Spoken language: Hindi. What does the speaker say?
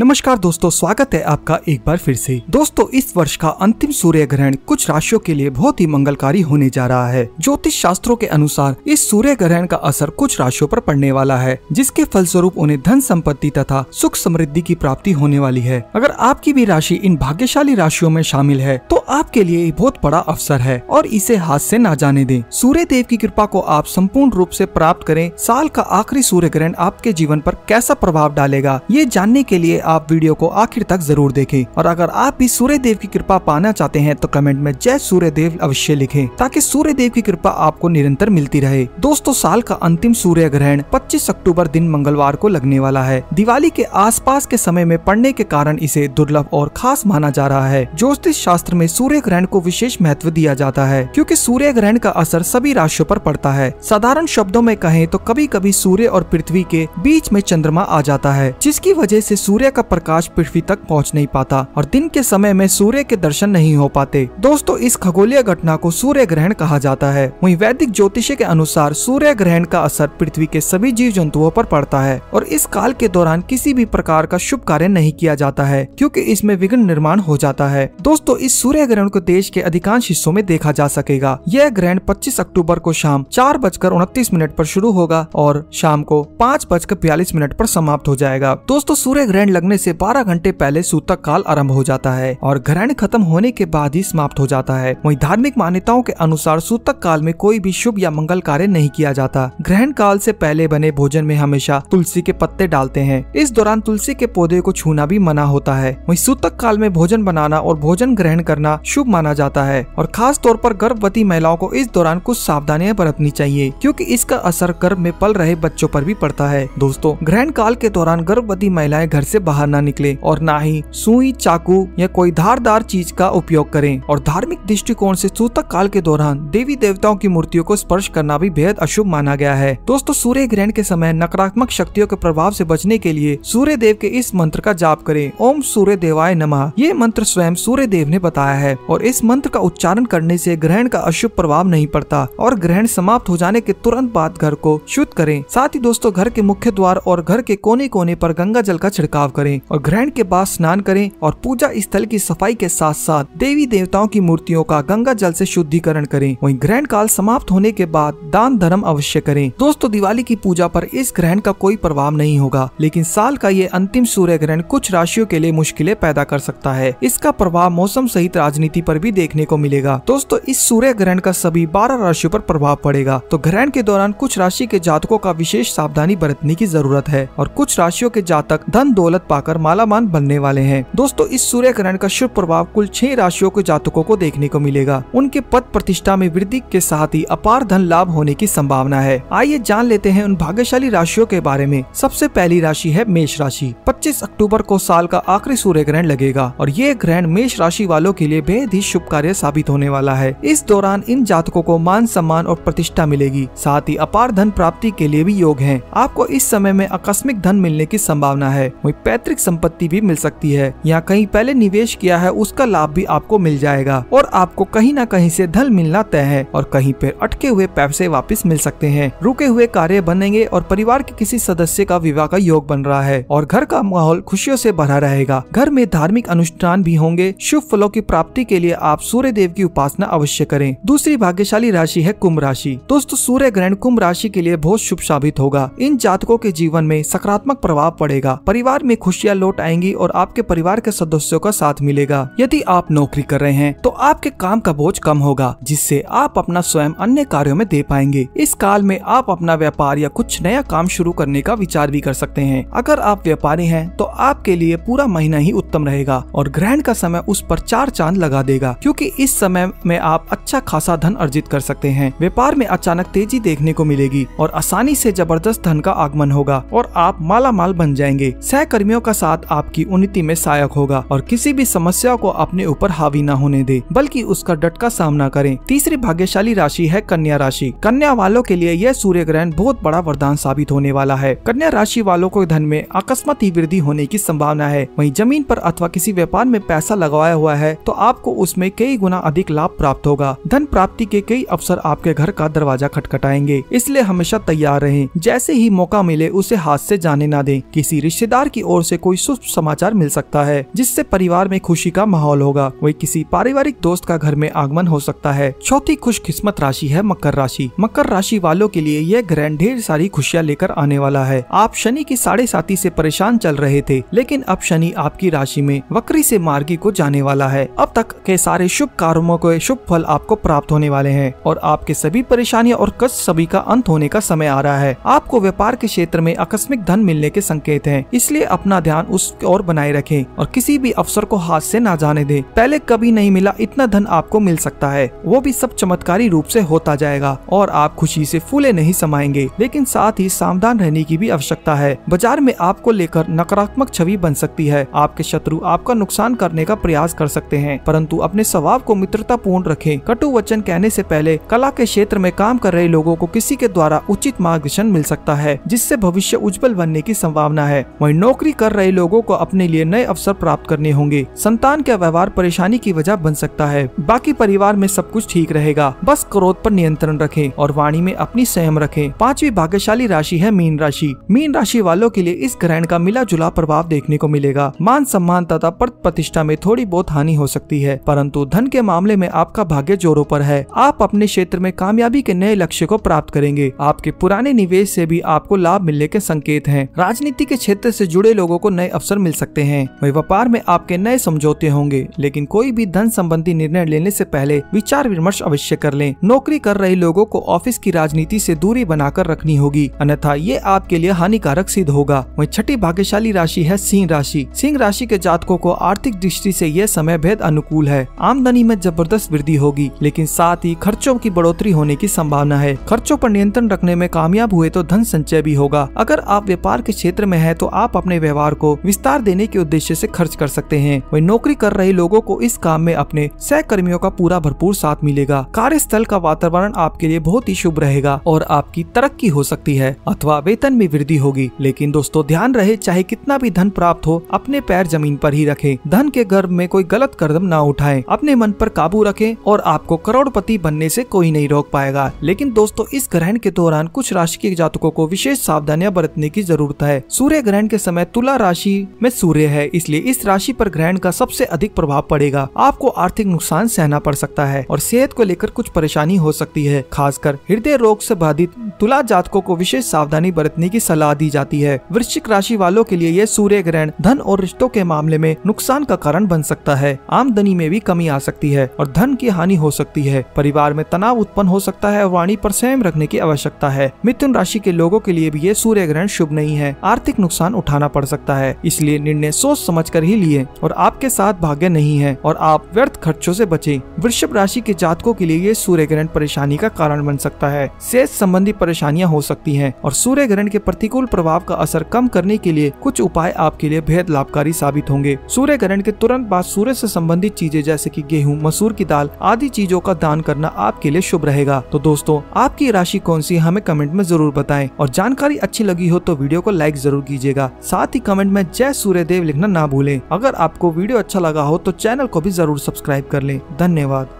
नमस्कार दोस्तों, स्वागत है आपका एक बार फिर से। दोस्तों, इस वर्ष का अंतिम सूर्य ग्रहण कुछ राशियों के लिए बहुत ही मंगलकारी होने जा रहा है। ज्योतिष शास्त्रों के अनुसार इस सूर्य ग्रहण का असर कुछ राशियों पर पड़ने वाला है, जिसके फलस्वरूप उन्हें धन संपत्ति तथा सुख समृद्धि की प्राप्ति होने वाली है। अगर आपकी भी राशि इन भाग्यशाली राशियों में शामिल है तो आपके लिए बहुत बड़ा अवसर है और इसे हाथ से ना जाने दें। सूर्य देव की कृपा को आप संपूर्ण रूप से प्राप्त करें। साल का आखिरी सूर्य ग्रहण आपके जीवन पर कैसा प्रभाव डालेगा, ये जानने के लिए आप वीडियो को आखिर तक जरूर देखें। और अगर आप भी सूर्य देव की कृपा पाना चाहते हैं तो कमेंट में जय सूर्य देव अवश्य लिखें, ताकि सूर्य देव की कृपा आपको निरंतर मिलती रहे। दोस्तों, साल का अंतिम सूर्य ग्रहण 25 अक्टूबर दिन मंगलवार को लगने वाला है। दिवाली के आसपास के समय में पड़ने के कारण इसे दुर्लभ और खास माना जा रहा है। ज्योतिष शास्त्र में सूर्य ग्रहण को विशेष महत्व दिया जाता है, क्योंकि सूर्य ग्रहण का असर सभी राशियों पर पड़ता है। साधारण शब्दों में कहें तो कभी कभी सूर्य और पृथ्वी के बीच में चंद्रमा आ जाता है, जिसकी वजह से सूर्य का प्रकाश पृथ्वी तक पहुंच नहीं पाता और दिन के समय में सूर्य के दर्शन नहीं हो पाते। दोस्तों, इस खगोलीय घटना को सूर्य ग्रहण कहा जाता है। वहीं वैदिक ज्योतिष के अनुसार सूर्य ग्रहण का असर पृथ्वी के सभी जीव जंतुओं पर पड़ता है और इस काल के दौरान किसी भी प्रकार का शुभ कार्य नहीं किया जाता है, क्योंकि इसमें विघ्न निर्माण हो जाता है। दोस्तों, इस सूर्य ग्रहण को देश के अधिकांश हिस्सों में देखा जा सकेगा। यह ग्रहण 25 अक्टूबर को शाम 4:29 पर शुरू होगा और शाम को 5:42 पर समाप्त हो जाएगा। दोस्तों, सूर्य ग्रहण लगने से 12 घंटे पहले सूतक काल आरंभ हो जाता है और ग्रहण खत्म होने के बाद ही समाप्त हो जाता है। वहीं धार्मिक मान्यताओं के अनुसार सूतक काल में कोई भी शुभ या मंगल कार्य नहीं किया जाता। ग्रहण काल से पहले बने भोजन में हमेशा तुलसी के पत्ते डालते हैं। इस दौरान तुलसी के पौधे को छूना भी मना होता है। वहीं सूतक काल में भोजन बनाना और भोजन ग्रहण करना शुभ माना जाता है और खास तौर पर गर्भवती महिलाओं को इस दौरान कुछ सावधानियां बरतनी चाहिए, क्योंकि इसका असर गर्भ में पल रहे बच्चों पर भी पड़ता है। दोस्तों, ग्रहण काल के दौरान गर्भवती महिलाएं घर से बाहर ना निकले और ना ही सुई, चाकू या कोई धारदार चीज का उपयोग करें। और धार्मिक दृष्टिकोण से सूतक काल के दौरान देवी देवताओं की मूर्तियों को स्पर्श करना भी बेहद अशुभ माना गया है। दोस्तों, सूर्य ग्रहण के समय नकारात्मक शक्तियों के प्रभाव से बचने के लिए सूर्य देव के इस मंत्र का जाप करें, ओम सूर्य देवाय नमः। ये मंत्र स्वयं सूर्य देव ने बताया है और इस मंत्र का उच्चारण करने से ग्रहण का अशुभ प्रभाव नहीं पड़ता और ग्रहण समाप्त हो जाने के तुरंत बाद घर को शुद्ध करें। साथ ही दोस्तों, घर के मुख्य द्वार और घर के कोने कोने पर गंगा जल का छिड़काव करें और ग्रहण के बाद स्नान करें और पूजा स्थल की सफाई के साथ साथ देवी देवताओं की मूर्तियों का गंगा जल से शुद्धिकरण करें। वहीं ग्रहण काल समाप्त होने के बाद दान धर्म अवश्य करें। दोस्तों, दिवाली की पूजा पर इस ग्रहण का कोई प्रभाव नहीं होगा, लेकिन साल का ये अंतिम सूर्य ग्रहण कुछ राशियों के लिए मुश्किलें पैदा कर सकता है। इसका प्रभाव मौसम सहित राजनीति पर भी देखने को मिलेगा। दोस्तों, इस सूर्य ग्रहण का सभी 12 राशियों पर प्रभाव पड़ेगा, तो ग्रहण के दौरान कुछ राशि के जातकों का विशेष सावधानी बरतने की जरूरत है और कुछ राशियों के जातक धन दौलत पाकर मालामाल बनने वाले हैं। दोस्तों, इस सूर्य ग्रहण का शुभ प्रभाव कुल 6 राशियों के जातकों को देखने को मिलेगा। उनके पद प्रतिष्ठा में वृद्धि के साथ ही अपार धन लाभ होने की संभावना है। आइए जान लेते हैं उन भाग्यशाली राशियों के बारे में। सबसे पहली राशि है मेष राशि। 25 अक्टूबर को साल का आखिरी सूर्य ग्रहण लगेगा और ये ग्रहण मेष राशि वालों के लिए बेहद ही शुभ कार्य साबित होने वाला है। इस दौरान इन जातकों को मान सम्मान और प्रतिष्ठा मिलेगी, साथ ही अपार धन प्राप्ति के लिए भी योग है। आपको इस समय में आकस्मिक धन मिलने की संभावना है। वहीं पैतृक संपत्ति भी मिल सकती है या कहीं पहले निवेश किया है उसका लाभ भी आपको मिल जाएगा और आपको कहीं न कहीं से धन मिलना तय है और कहीं पर अटके हुए पैसे वापस मिल सकते हैं। रुके हुए कार्य बनेंगे और परिवार के किसी सदस्य का विवाह का योग बन रहा है और घर का माहौल खुशियों से भरा रहेगा। घर में धार्मिक अनुष्ठान भी होंगे। शुभ फलों की प्राप्ति के लिए आप सूर्य देव की उपासना अवश्य करें। दूसरी भाग्यशाली राशि है कुंभ राशि। दोस्तों, सूर्य ग्रहण कुंभ राशि के लिए बहुत शुभ साबित होगा। इन जातकों के जीवन में सकारात्मक प्रभाव पड़ेगा। परिवार में खुशियां लौट आएंगी और आपके परिवार के सदस्यों का साथ मिलेगा। यदि आप नौकरी कर रहे हैं तो आपके काम का बोझ कम होगा, जिससे आप अपना स्वयं अन्य कार्यों में दे पाएंगे। इस काल में आप अपना व्यापार या कुछ नया काम शुरू करने का विचार भी कर सकते हैं। अगर आप व्यापारी हैं तो आपके लिए पूरा महीना ही उत्तम रहेगा और ग्रहण का समय उस पर 4 चांद लगा देगा, क्योंकि इस समय में आप अच्छा खासा धन अर्जित कर सकते हैं। व्यापार में अचानक तेजी देखने को मिलेगी और आसानी से जबरदस्त धन का आगमन होगा और आप मालामाल बन जाएंगे। सहकर्मियों का साथ आपकी उन्नति में सहायक होगा और किसी भी समस्या को अपने ऊपर हावी न होने दे, बल्कि उसका डट का सामना करें। तीसरी भाग्यशाली राशि है कन्या राशि। कन्या वालों के लिए यह सूर्य ग्रहण बहुत बड़ा वरदान साबित होने वाला है। कन्या राशि वालों को धन में अकस्मात ही वृद्धि होने की संभावना है। वहीं जमीन पर अथवा किसी व्यापार में पैसा लगाया हुआ है तो आपको उसमें कई गुना अधिक लाभ प्राप्त होगा। धन प्राप्ति के कई अवसर आपके घर का दरवाजा खटखटाएंगे, इसलिए हमेशा तैयार रहें। जैसे ही मौका मिले उसे हाथ से जाने न दें। किसी रिश्तेदार की ओर ओर से कोई शुभ समाचार मिल सकता है जिससे परिवार में खुशी का माहौल होगा। वही किसी पारिवारिक दोस्त का घर में आगमन हो सकता है। चौथी खुशकिस्मत राशि है मकर राशि। मकर राशि वालों के लिए यह ग्रहण ढेर सारी खुशियाँ लेकर आने वाला है। आप शनि की साढ़े साथी से परेशान चल रहे थे, लेकिन अब शनि आपकी राशि में वक्री से मार्गी को जाने वाला है। अब तक के सारे शुभ कार्यों के शुभ फल आपको प्राप्त होने वाले हैं और आपके सभी परेशानियां और कष्ट सभी का अंत होने का समय आ रहा है। आपको व्यापार के क्षेत्र में आकस्मिक धन मिलने के संकेत हैं, इसलिए अपना ध्यान उस ओर बनाए रखें और किसी भी अवसर को हाथ से ना जाने दें। पहले कभी नहीं मिला इतना धन आपको मिल सकता है, वो भी सब चमत्कारी रूप से होता जाएगा और आप खुशी से फूले नहीं समाएंगे, लेकिन साथ ही सावधान रहने की भी आवश्यकता है। बाजार में आपको लेकर नकारात्मक छवि बन सकती है। आपके शत्रु आपका नुकसान करने का प्रयास कर सकते हैं, परंतु अपने स्वभाव को मित्रतापूर्ण रखें। कटु वचन कहने से पहले कला के क्षेत्र में काम कर रहे लोगों को किसी के द्वारा उचित मार्गदर्शन मिल सकता है, जिससे भविष्य उज्जवल बनने की संभावना है। वहीं नौकरी कर रहे लोगों को अपने लिए नए अवसर प्राप्त करने होंगे। संतान का व्यवहार परेशानी की वजह बन सकता है। बाकी परिवार में सब कुछ ठीक रहेगा, बस क्रोध पर नियंत्रण रखें और वाणी में अपनी संयम रखें। पांचवी भाग्यशाली राशि है मीन राशि। मीन राशि वालों के लिए इस ग्रहण का मिला जुला प्रभाव देखने को मिलेगा। मान सम्मान तथा पद प्रतिष्ठा में थोड़ी बहुत हानि हो सकती है, परंतु धन के मामले में आपका भाग्य जोरों पर है। आप अपने क्षेत्र में कामयाबी के नए लक्ष्य को प्राप्त करेंगे। आपके पुराने निवेश से भी आपको लाभ मिलने के संकेत हैं। राजनीति के क्षेत्र से जुड़े लोगों को नए अवसर मिल सकते हैं। वही व्यापार में आपके नए समझौते होंगे, लेकिन कोई भी धन संबंधी निर्णय लेने से पहले विचार विमर्श अवश्य कर लें। नौकरी कर रहे लोगों को ऑफिस की राजनीति से दूरी बनाकर रखनी होगी, अन्यथा ये आपके लिए हानिकारक सिद्ध होगा। वही छठी भाग्यशाली राशि है सिंह राशि। सिंह राशि के जातकों को आर्थिक दृष्टि से यह समय भेद अनुकूल है। आमदनी में जबरदस्त वृद्धि होगी, लेकिन साथ ही खर्चों की बढ़ोतरी होने की संभावना है। खर्चों पर नियंत्रण रखने में कामयाब हुए तो धन संचय भी होगा। अगर आप व्यापार के क्षेत्र में हैं तो आप अपने व्यवहार को विस्तार देने के उद्देश्य से खर्च कर सकते हैं। वही नौकरी कर रहे लोगों को इस काम में अपने सहकर्मियों का पूरा भरपूर साथ मिलेगा। कार्यस्थल का वातावरण आपके लिए बहुत ही शुभ रहेगा और आपकी तरक्की हो सकती है अथवा वेतन में वृद्धि होगी। लेकिन दोस्तों ध्यान रहे, चाहे कितना भी धन प्राप्त हो अपने पैर जमीन पर ही रखें। धन के गर्भ में कोई गलत कदम ना उठाए, अपने मन पर काबू रखें और आपको करोड़पति बनने से कोई नहीं रोक पाएगा। लेकिन दोस्तों इस ग्रहण के दौरान कुछ राशि के जातकों को विशेष सावधानियां बरतने की जरूरत है। सूर्य ग्रहण के समय तुला राशि में सूर्य है, इसलिए इस राशि पर ग्रहण का सबसे अधिक प्रभाव पड़ेगा। आपको आर्थिक नुकसान सहना पड़ सकता है और सेहत को लेकर कुछ परेशानी हो सकती है। खासकर हृदय रोग से बाधित तुला जातकों को विशेष सावधानी बरतने की सलाह दी जाती है। वृश्चिक राशि वालों के लिए यह सूर्य ग्रहण धन और रिश्तों के मामले में नुकसान का कारण बन सकता है। आमदनी में भी कमी आ सकती है और धन की हानि हो सकती है। परिवार में तनाव उत्पन्न हो सकता है और वाणी पर संयम रखने की आवश्यकता है। मिथुन राशि के लोगों के लिए भी ये सूर्य ग्रहण शुभ नहीं है। आर्थिक नुकसान उठाना पड़ सकता है, इसलिए निर्णय सोच समझ कर ही लिए और आपके साथ भाग्य नहीं है और आप व्यर्थ खर्चों से बचें। वृषभ राशि के जातकों के लिए ये सूर्य ग्रहण परेशानी का कारण बन सकता है। सेहत संबंधी परेशानियाँ हो सकती है और सूर्य ग्रहण के प्रतिकूल प्रभाव का असर कम करने के लिए कुछ उपाय आपके लिए बेहद लाभकारी साबित होंगे। सूर्य ग्रहण के तुरंत बाद सूर्य से संबंधित चीजें जैसे कि गेहूं, मसूर की दाल आदि चीजों का दान करना आपके लिए शुभ रहेगा। तो दोस्तों आपकी राशि कौन सी हमें कमेंट में जरूर बताएं और जानकारी अच्छी लगी हो तो वीडियो को लाइक जरूर कीजिएगा। साथ ही कमेंट में जय सूर्यदेव लिखना ना भूलें। अगर आपको वीडियो अच्छा लगा हो तो चैनल को भी जरूर सब्सक्राइब कर लें। धन्यवाद।